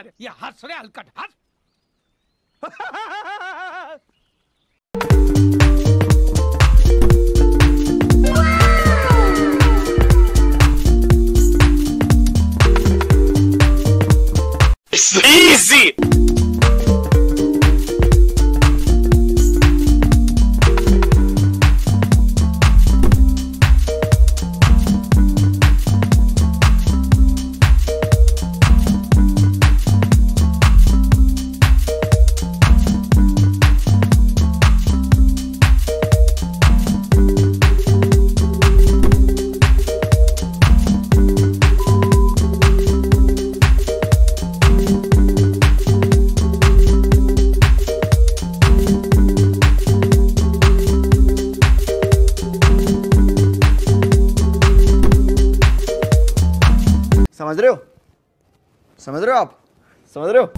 यार, ये हंस रे हलकट हंस। It's easy. समझ रहे हो आप? समझ रहे हो?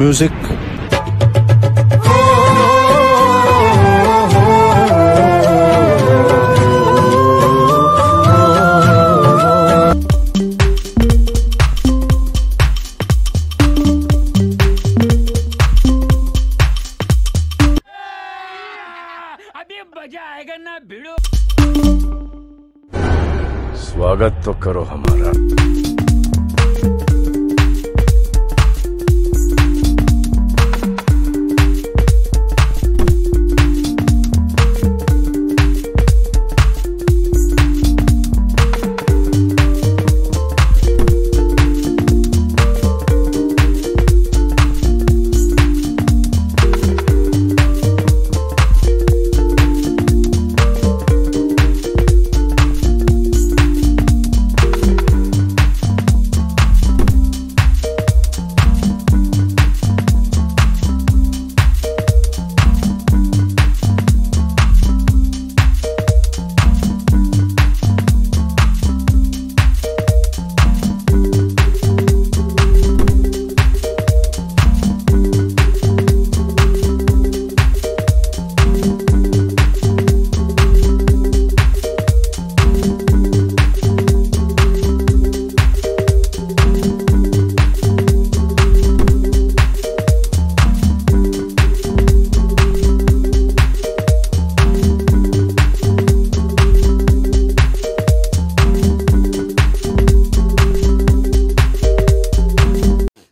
Music. स्वागत तो करो हमारा।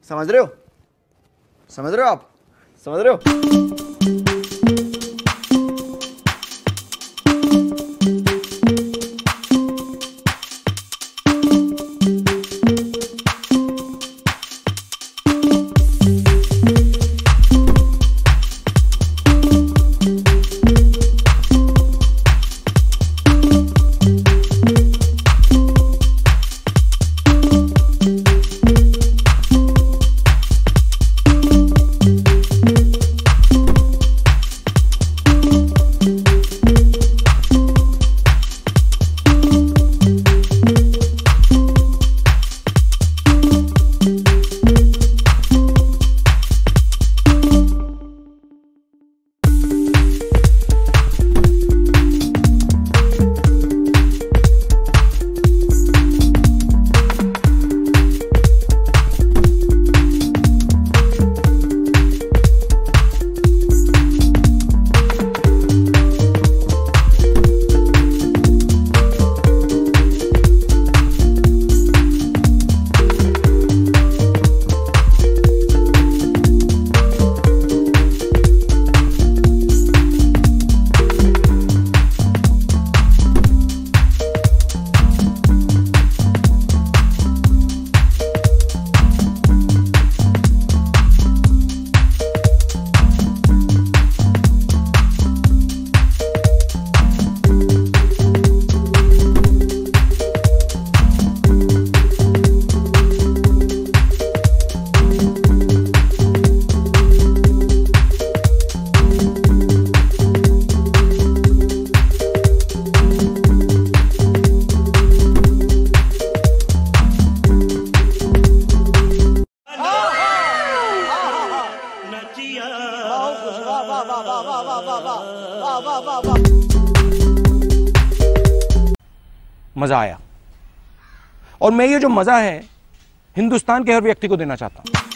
समझ रहे हो, समझ रहे हो आप, समझ रहे हो। मज़ा आया, और मैं ये जो मज़ा है हिंदुस्तान के हर व्यक्ति को देना चाहता हूँ।